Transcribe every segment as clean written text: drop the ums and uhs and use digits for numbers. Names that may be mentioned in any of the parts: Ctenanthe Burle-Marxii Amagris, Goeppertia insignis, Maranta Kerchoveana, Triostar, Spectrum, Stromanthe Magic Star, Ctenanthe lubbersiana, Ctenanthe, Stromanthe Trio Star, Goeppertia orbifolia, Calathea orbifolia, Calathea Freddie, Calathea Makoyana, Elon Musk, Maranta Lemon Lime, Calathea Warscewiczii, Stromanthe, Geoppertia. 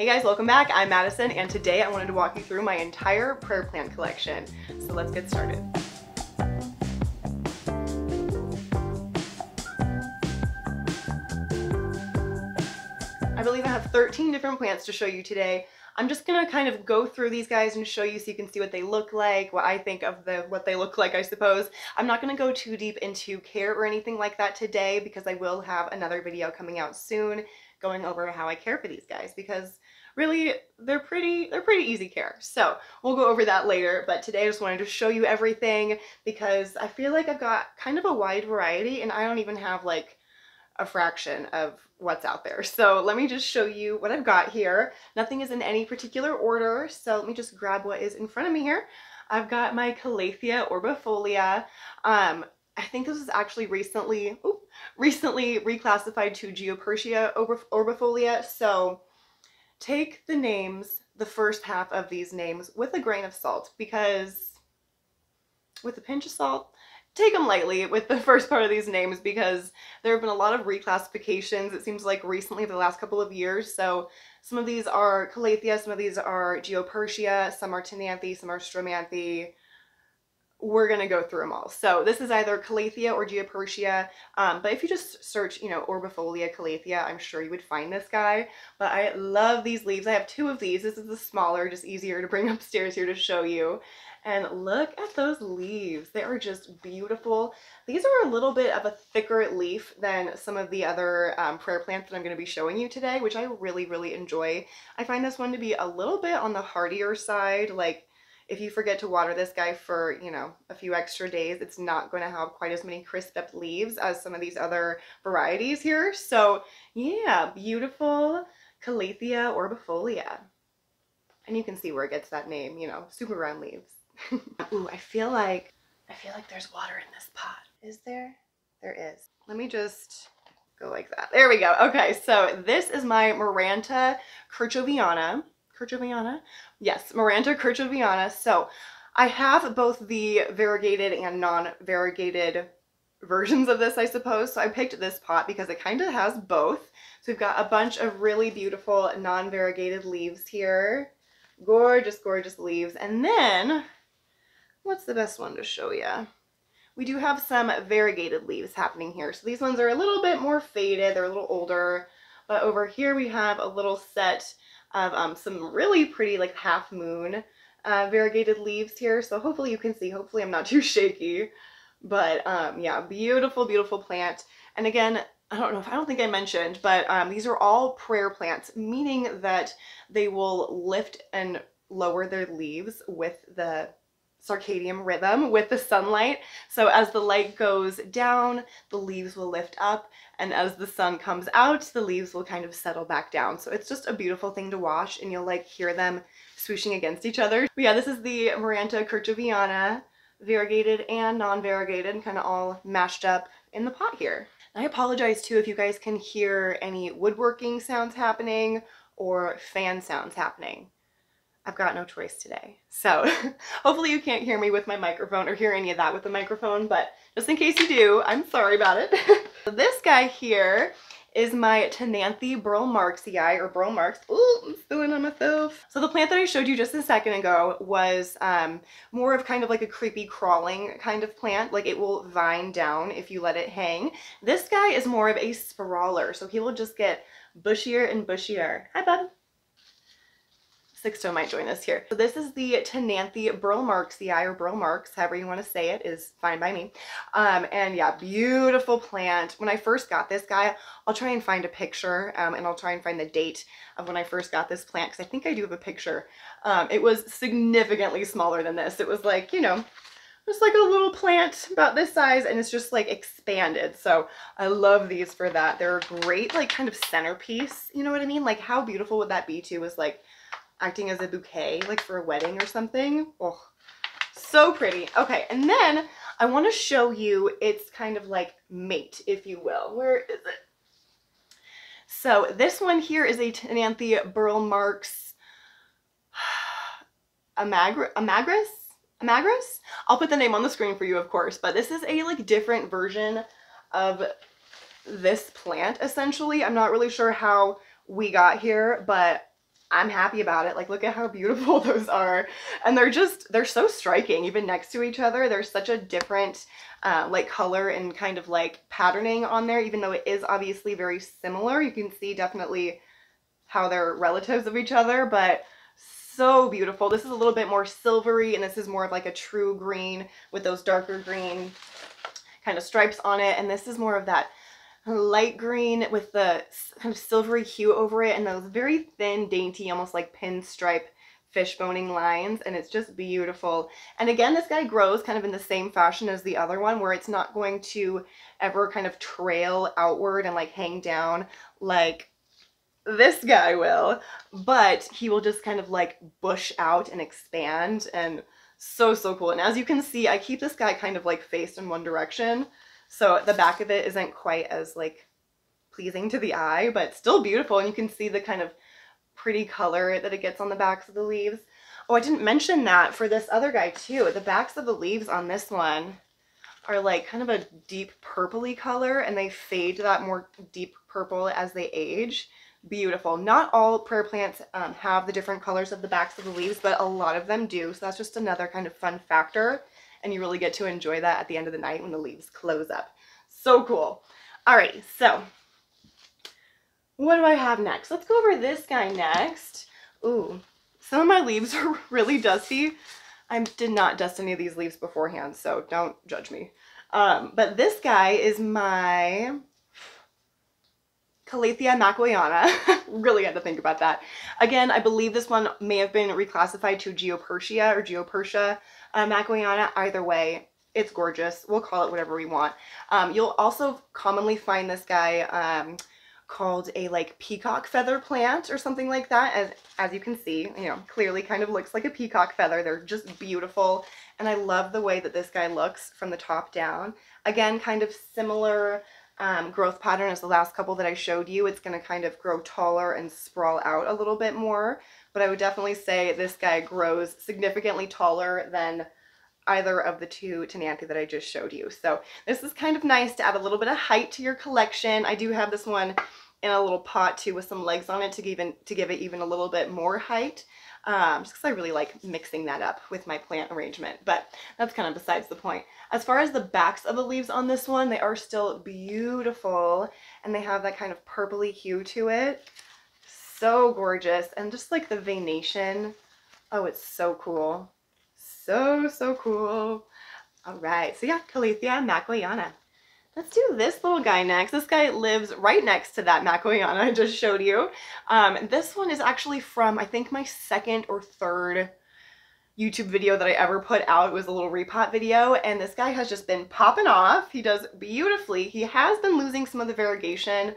Hey guys, welcome back. I'm Madison, and today I wanted to walk you through my entire prayer plant collection. So let's get started. I believe I have 13 different plants to show you today. I'm just gonna kind of go through these guys and show you so you can see what they look like, what I think of what they look like, I suppose. I'm not gonna go too deep into care or anything like that today because I will have another video coming out soon going over how I care for these guys because really they're pretty easy care. So we'll go over that later, but today I just wanted to show you everything because I feel like I've got kind of a wide variety and I don't even have like a fraction of what's out there. So let me just show you what I've got here. Nothing is in any particular order, so let me just grab what is in front of me here. I've got my Calathea orbifolia. I think this was actually recently reclassified to Goeppertia orbifolia, so take the names, the first half of these names, with a grain of salt, because with a pinch of salt, take them lightly with the first part of these names because there have been a lot of reclassifications, it seems like recently for the last couple of years. So some of these are Calathea, some of these are Goeppertia, some are Ctenanthe, some are Stromanthe. We're gonna go through them all. So this is either Calathea or Goeppertia, but if you just search, you know, orbifolia Calathea, I'm sure you would find this guy. But I love these leaves. I have two of these. This is the smaller, just easier to bring upstairs here to show you. And look at those leaves. They are just beautiful. These are a little bit of a thicker leaf than some of the other prayer plants that I'm gonna be showing you today, which I really, really enjoy. I find this one to be a little bit on the hardier side, like if you forget to water this guy for, you know, a few extra days, it's not going to have quite as many crisped up leaves as some of these other varieties here. So yeah, beautiful Calathea orbifolia. And you can see where it gets that name, you know, super round leaves. Ooh, I feel like there's water in this pot. Is there? There is. Let me just go like that. There we go. Okay, so this is my Maranta Kerchoveana. Kerchoveana? Yes, Maranta Kerchoveana. So I have both the variegated and non-variegated versions of this, I suppose. So I picked this pot because it kind of has both. So we've got a bunch of really beautiful non-variegated leaves here. Gorgeous, gorgeous leaves. And then, what's the best one to show you? We do have some variegated leaves happening here. So these ones are a little bit more faded. They're a little older. But over here we have a little set of some really pretty like half moon variegated leaves here, so hopefully you can see, hopefully I'm not too shaky, but yeah, beautiful, beautiful plant. And again, I don't think I mentioned, but these are all prayer plants, meaning that they will lift and lower their leaves with the circadian rhythm, with the sunlight. So as the light goes down, the leaves will lift up, and as the sun comes out, the leaves will kind of settle back down. So it's just a beautiful thing to watch, and you'll like hear them swooshing against each other. But yeah, this is the Maranta Kerchoveana, variegated and non-variegated, kind of all mashed up in the pot here. And I apologize too if you guys can hear any woodworking sounds happening or fan sounds happening. I've got no choice today. So hopefully you can't hear me with my microphone or hear any of that with the microphone, but just in case you do, I'm sorry about it. This guy here is my Ctenanthe Burle-Marxii or Burle-Marx. Ooh, I'm spilling on myself. So the plant that I showed you just a second ago was more of kind of like a creepy crawling kind of plant. Like it will vine down if you let it hang. This guy is more of a spiraler. So he will just get bushier and bushier. Hi, bub. Sixto might join us here. So this is the Ctenanthe Burle-Marxii or Burle-Marx, however you want to say it, is fine by me. And yeah, beautiful plant. When I first got this guy, I'll try and find a picture and I'll try and find the date of when I first got this plant because I think I do have a picture. It was significantly smaller than this. It was like, you know, just like a little plant about this size, and it's just like expanded. So I love these for that. They're a great like kind of centerpiece. You know what I mean? Like how beautiful would that be too, is like acting as a bouquet, like for a wedding or something. Oh, so pretty. Okay, and then I want to show you its kind of like mate, if you will. Where is it? So this one here is a Ctenanthe Burle-Marxii Amagris. I'll put the name on the screen for you, of course, but this is a like different version of this plant, essentially. I'm not really sure how we got here, but I'm happy about it. Like, look at how beautiful those are. And they're so striking, even next to each other. There's such a different like color and kind of like patterning on there, even though it is obviously very similar. You can see definitely how they're relatives of each other, but so beautiful. This is a little bit more silvery, and this is more of like a true green with those darker green kind of stripes on it. And this is more of that light green with the kind of silvery hue over it, and those very thin, dainty, almost like pinstripe fishboning lines, and it's just beautiful. And again, this guy grows kind of in the same fashion as the other one, where it's not going to ever kind of trail outward and like hang down like this guy will, but he will just kind of like bush out and expand, and so cool. And as you can see, I keep this guy kind of like faced in one direction, so the back of it isn't quite as like pleasing to the eye, but still beautiful. And you can see the kind of pretty color that it gets on the backs of the leaves. Oh, I didn't mention that for this other guy too. The backs of the leaves on this one are like kind of a deep purpley color, and they fade to that more deep purple as they age. Beautiful. Not all prayer plants have the different colors of the backs of the leaves, but a lot of them do. So that's just another kind of fun factor. And you really get to enjoy that at the end of the night when the leaves close up. So cool. Alrighty, so what do I have next? Let's go over this guy next. Ooh, some of my leaves are really dusty. I did not dust any of these leaves beforehand, so don't judge me. But this guy is my Calathea Makoyana. Really had to think about that. Again, I believe this one may have been reclassified to Geopertia or Geopertia Makoyana. Either way, it's gorgeous. We'll call it whatever we want. You'll also commonly find this guy called a like peacock feather plant or something like that. As you can see, you know, clearly kind of looks like a peacock feather. They're just beautiful. And I love the way that this guy looks from the top down. Again, kind of similar growth pattern as the last couple that I showed you. It's going to kind of grow taller and sprawl out a little bit more, but I would definitely say this guy grows significantly taller than either of the two Ctenanthe that I just showed you. So this is kind of nice to add a little bit of height to your collection. I do have this one in a little pot too with some legs on it to give it even a little bit more height, just because I really like mixing that up with my plant arrangement, but that's kind of besides the point. As far as the backs of the leaves on this one, they are still beautiful, and they have that kind of purpley hue to it. So gorgeous, and just like the veination. Oh, it's so cool. So cool. All right, so yeah, Calathea Makoyana. Let's do this little guy next. This guy lives right next to that Makoyana I just showed you. This one is actually from, I think, my second or third YouTube video that I ever put out. It was a little repot video, and this guy has just been popping off. He does beautifully. He has been losing some of the variegation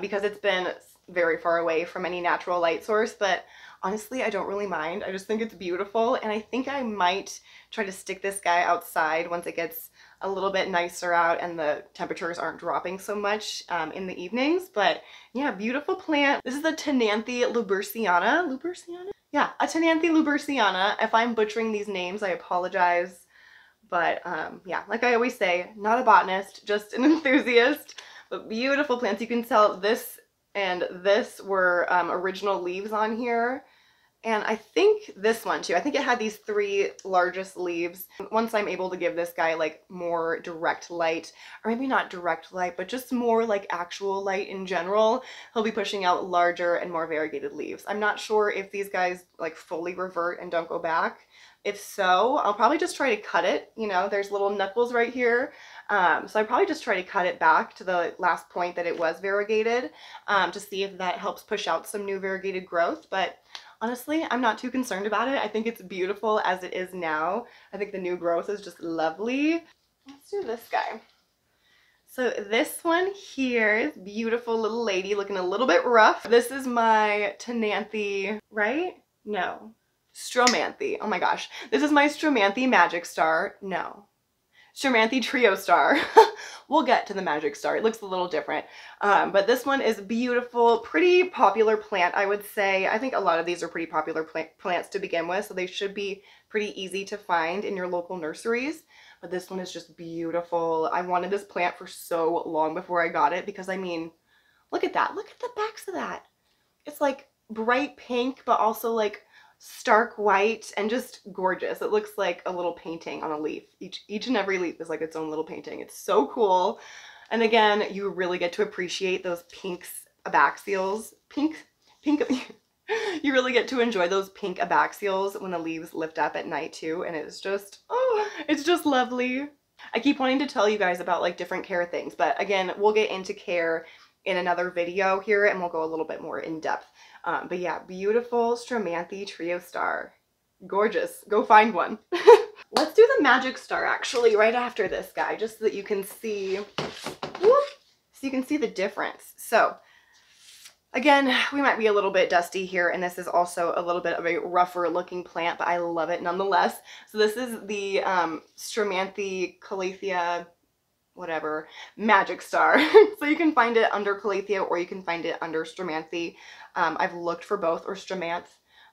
because it's been very far away from any natural light source, but honestly, I don't really mind. I just think it's beautiful, and I think I might try to stick this guy outside once it gets a little bit nicer out and the temperatures aren't dropping so much in the evenings. But yeah, beautiful plant. This is the Ctenanthe lubbersiana. Lubbersiana? Yeah, a Ctenanthe lubbersiana. If I'm butchering these names, I apologize. But yeah, like I always say, not a botanist, just an enthusiast. But beautiful plants. You can tell this and this were original leaves on here. And I think this one too, I think it had these three largest leaves. Once I'm able to give this guy like more direct light, or maybe not direct light, but just more like actual light in general, he'll be pushing out larger and more variegated leaves. I'm not sure if these guys like fully revert and don't go back. If so, I'll probably just try to cut it. You know, there's little knuckles right here. So I probably just try to cut it back to the last point that it was variegated to see if that helps push out some new variegated growth. But honestly, I'm not too concerned about it. I think it's beautiful as it is now. I think the new growth is just lovely. Let's do this guy. So this one here is beautiful little lady looking a little bit rough. This is my Ctenanthe, right? No. Stromanthe. Oh my gosh. This is my Stromanthe Magic Star. No. Stromanthe Trio Star. We'll get to the Magic Star. It looks a little different. But this one is beautiful, pretty popular plant, I would say. I think a lot of these are pretty popular plants to begin with, so they should be pretty easy to find in your local nurseries. But this one is just beautiful. I wanted this plant for so long before I got it because, I mean, look at that. Look at the backs of that. It's like bright pink, but also like stark white and just gorgeous. It looks like a little painting on a leaf. Each and every leaf is like its own little painting. It's so cool. And again, you really get to appreciate those pinks abaxials. You really get to enjoy those pink abaxials when the leaves lift up at night too, and it's just, oh, it's just lovely. I keep wanting to tell you guys about like different care things, but again, we'll get into care in another video here and we'll go a little bit more in depth. But yeah, beautiful Stromanthe Trio Star. Gorgeous. Go find one. Let's do the Magic Star actually right after this guy, just so that you can see, so you can see the difference. So again, we might be a little bit dusty here, and this is also a little bit of a rougher looking plant, but I love it nonetheless. So this is the Stromanthe Calathea, whatever, Magic Star. So you can find it under Calathea or you can find it under Stromanthe. I've looked for both, or Stromanthe.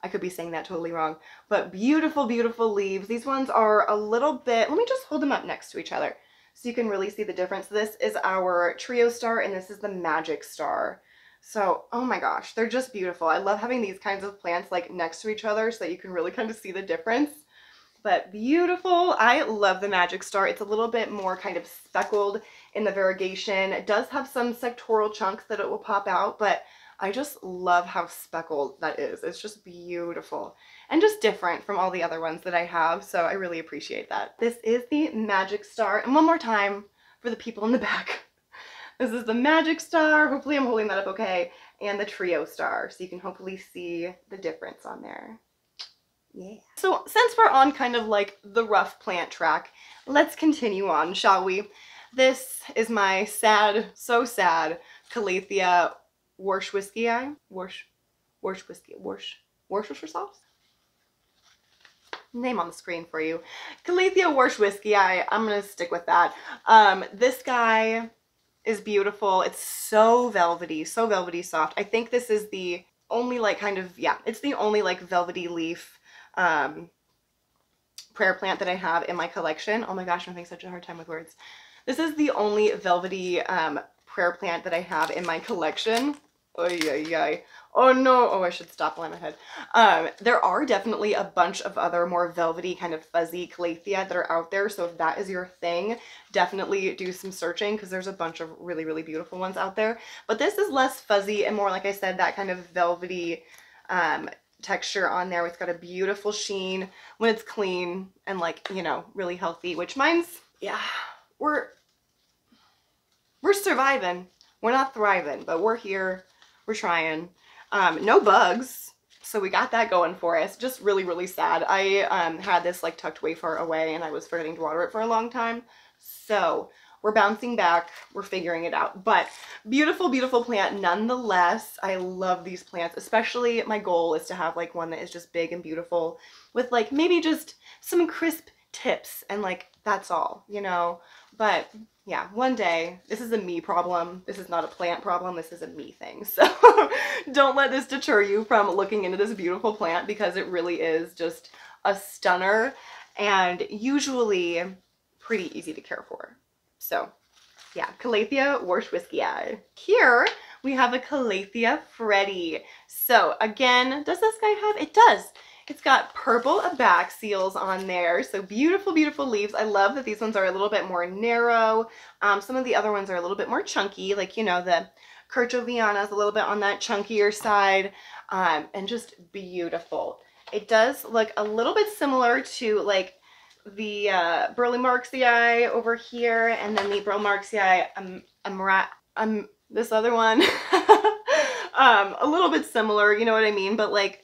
I could be saying that totally wrong, but beautiful, beautiful leaves. These ones are a little bit, let me just hold them up next to each other so you can really see the difference. This is our Trio Star and this is the Magic Star. So, oh my gosh, they're just beautiful. I love having these kinds of plants like next to each other so that you can really kind of see the difference. But beautiful. I love the Magic Star. It's a little bit more kind of speckled in the variegation. It does have some sectoral chunks that it will pop out, but I just love how speckled that is. It's just beautiful and just different from all the other ones that I have. So I really appreciate that. This is the Magic Star. And one more time for the people in the back. This is the Magic Star, hopefully I'm holding that up okay, and the Trio Star, so you can hopefully see the difference on there. Yeah. So since we're on kind of like the rough plant track, let's continue on, shall we? This is my sad, so sad, Calathea Warscewiczii. Warscewiczii. Name on the screen for you. Calathea Warscewiczii. I'm going to stick with that. This guy is beautiful. It's so velvety soft. I think this is the only like kind of, yeah, it's the only like velvety leaf prayer plant that I have in my collection. Oh my gosh, I'm having such a hard time with words. This is the only velvety prayer plant that I have in my collection. Oh yeah, yeah. Oh no. Oh, I should stop while I'm ahead. There are definitely a bunch of other more velvety kind of fuzzy Calathea that are out there. So if that is your thing, definitely do some searching because there's a bunch of really, really beautiful ones out there. But this is less fuzzy and more, like I said, that kind of velvety texture on there. It's got a beautiful sheen when it's clean and like, you know, really healthy, which mine's, yeah, we're surviving. We're not thriving, but we're here. We're trying. No bugs, so we got that going for us. Just really, really sad. I had this like tucked way far away and I was forgetting to water it for a long time. So we're bouncing back, we're figuring it out. But beautiful, beautiful plant nonetheless. I love these plants, especially my goal is to have like one that is just big and beautiful with like maybe just some crisp tips and like that's all, you know. But yeah, one day, this is a me problem. This is not a plant problem. This is a me thing. So don't let this deter you from looking into this beautiful plant because it really is just a stunner and usually pretty easy to care for. So yeah, Calathea Warscewiczii. Here we have a Calathea Freddie. So again, does this guy have, it does. It's got purple abaxials on there, so beautiful, beautiful leaves. I love that these ones are a little bit more narrow. Some of the other ones are a little bit more chunky, like, you know, the Kerchoveana is a little bit on that chunkier side, and just beautiful. It does look a little bit similar to, like, the Burle-Marxii over here, and then the Burle-Marxii this other one. A little bit similar, you know what I mean, but, like,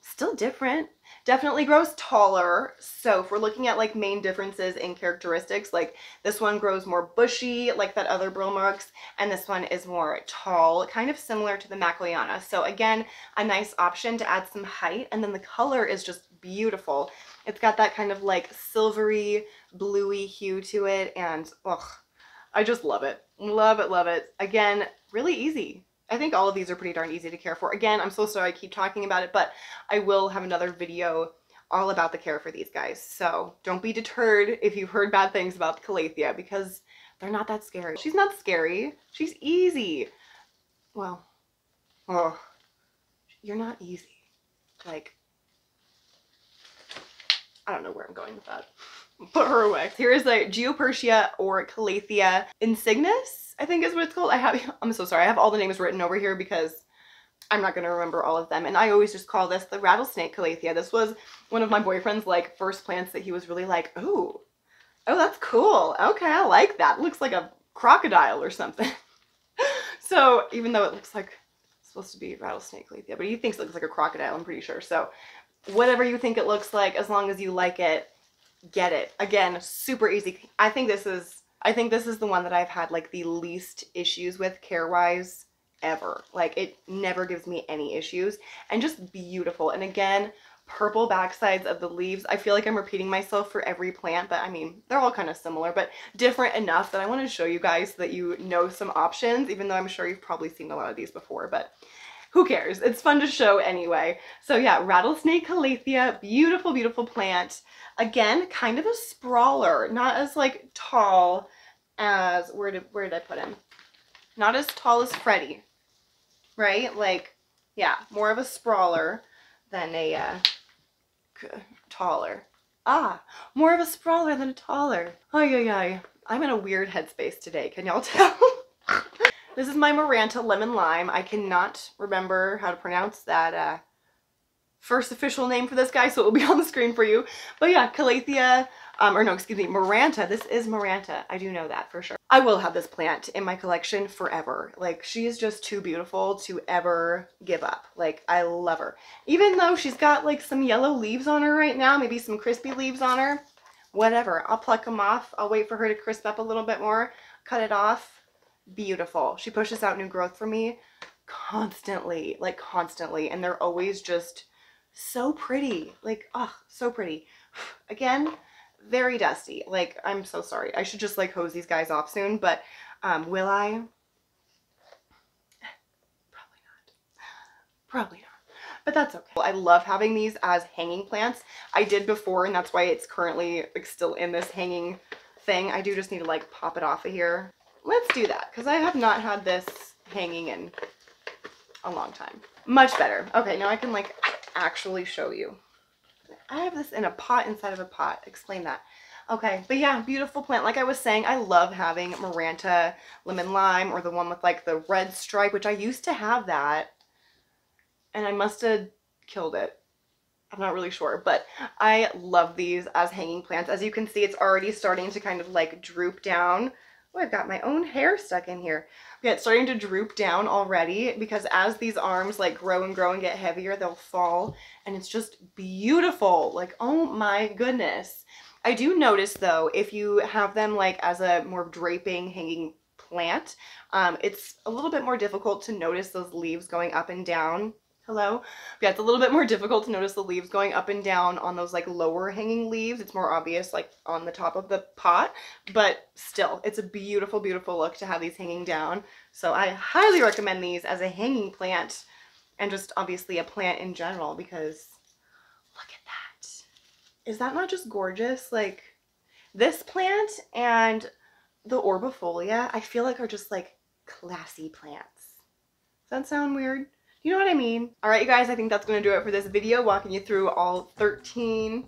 still different. Definitely grows taller. So if we're looking at like main differences in characteristics, like this one grows more bushy like that other Burle-Marx, and this one is more tall, kind of similar to the Makoyana. So again, a nice option to add some height. And then the color is just beautiful. It's got that kind of like silvery bluey hue to it, and ugh, I just love it. Love it, love it. Again, really easy. I think all of these are pretty darn easy to care for. Again, I'm so sorry I keep talking about it, but I will have another video all about the care for these guys. So don't be deterred if you've heard bad things about Calathea because they're not that scary. She's not scary. She's easy. Well, oh, You're not easy. Like, I don't know where I'm going with that. Put her away. Here is the Goeppertia or Calathea insignis, I think is what it's called. I'm so sorry. I have all the names written over here because I'm not going to remember all of them. And I always just call this the rattlesnake Calathea. This was one of my boyfriend's like first plants that he was really like, oh, that's cool. Okay, I like that. It looks like a crocodile or something. So even though it looks like it's supposed to be rattlesnake Calathea, but he thinks it looks like a crocodile, I'm pretty sure. So whatever you think it looks like, as long as you like it, get it. Again, super easy. I think this is the one that I've had like the least issues with care-wise ever. Like, it never gives me any issues, and just beautiful. And again, purple backsides of the leaves. I feel like I'm repeating myself for every plant, but I mean, they're all kind of similar, but different enough that I want to show you guys so that you know some options, even though I'm sure you've probably seen a lot of these before, but who cares? It's fun to show anyway. So yeah, rattlesnake Calathea, beautiful, beautiful plant. Again, kind of a sprawler, not as like tall as, where did I put him? Not as tall as Freddie, right? Like, yeah, more of a sprawler than a taller. Ah, more of a sprawler than a taller. Ay-ay-ay. I'm in a weird headspace today. Can y'all tell? This is my Maranta Lemon Lime. I cannot remember how to pronounce that first official name for this guy, so it will be on the screen for you. But yeah, Calathea, or no, excuse me, Maranta. This is Maranta. I do know that for sure. I will have this plant in my collection forever. Like, she is just too beautiful to ever give up. Like, I love her. Even though she's got like some yellow leaves on her right now, maybe some crispy leaves on her, whatever. I'll pluck them off. I'll wait for her to crisp up a little bit more, cut it off. Beautiful. She pushes out new growth for me constantly, like constantly, and they're always just so pretty. Like, oh, so pretty. Again, very dusty. Like, I'm so sorry. I should just like hose these guys off soon, but will I? Probably not. Probably not. But that's okay. I love having these as hanging plants. I did before, and that's why it's currently like still in this hanging thing. I do just need to like pop it off of here. Let's do that, because I have not had this hanging in a long time. Much better. Okay, now I can like actually show you. I have this in a pot inside of a pot. Explain that. Okay, but yeah, beautiful plant. Like I was saying, I love having Maranta Lemon Lime, or the one with like the red stripe, which I used to have that, and I must have killed it. I'm not really sure, but I love these as hanging plants. As you can see, it's already starting to kind of like droop down. Oh, I've got my own hair stuck in here. Okay, it's starting to droop down already, because as these arms like grow and grow and get heavier, they'll fall, and it's just beautiful. Like, oh my goodness. I do notice though, if you have them like as a more draping hanging plant, it's a little bit more difficult to notice those leaves going up and down. Hello? Yeah, it's a little bit more difficult to notice the leaves going up and down on those like lower hanging leaves. It's more obvious like on the top of the pot, but still, it's a beautiful, beautiful look to have these hanging down. So I highly recommend these as a hanging plant, and just obviously a plant in general, because look at that. Is that not just gorgeous? Like, this plant and the orbifolia, I feel like, are just like classy plants. Does that sound weird? You know what I mean? All right, you guys, I think that's going to do it for this video, walking you through all 13?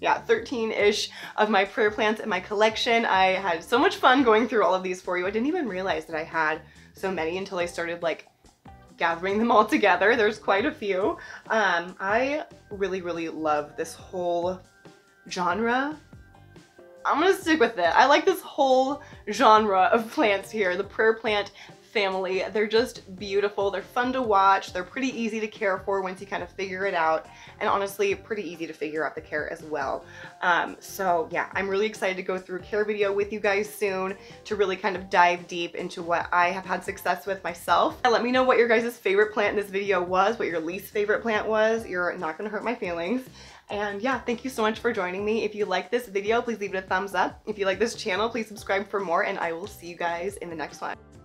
Yeah, 13-ish of my prayer plants in my collection. I had so much fun going through all of these for you. I didn't even realize that I had so many until I started like gathering them all together. There's quite a few. I really, really love this whole genre. I'm going to stick with it. I like this whole genre of plants here, the prayer plant family. They're just beautiful. They're fun to watch. They're pretty easy to care for once you kind of figure it out, and honestly pretty easy to figure out the care as well. So yeah, I'm really excited to go through a care video with you guys soon to really kind of dive deep into what I have had success with myself. And let me know what your guys' favorite plant in this video was, what your least favorite plant was. You're not going to hurt my feelings. And yeah, thank you so much for joining me. If you like this video, please leave it a thumbs up. If you like this channel, please subscribe for more, and I will see you guys in the next one.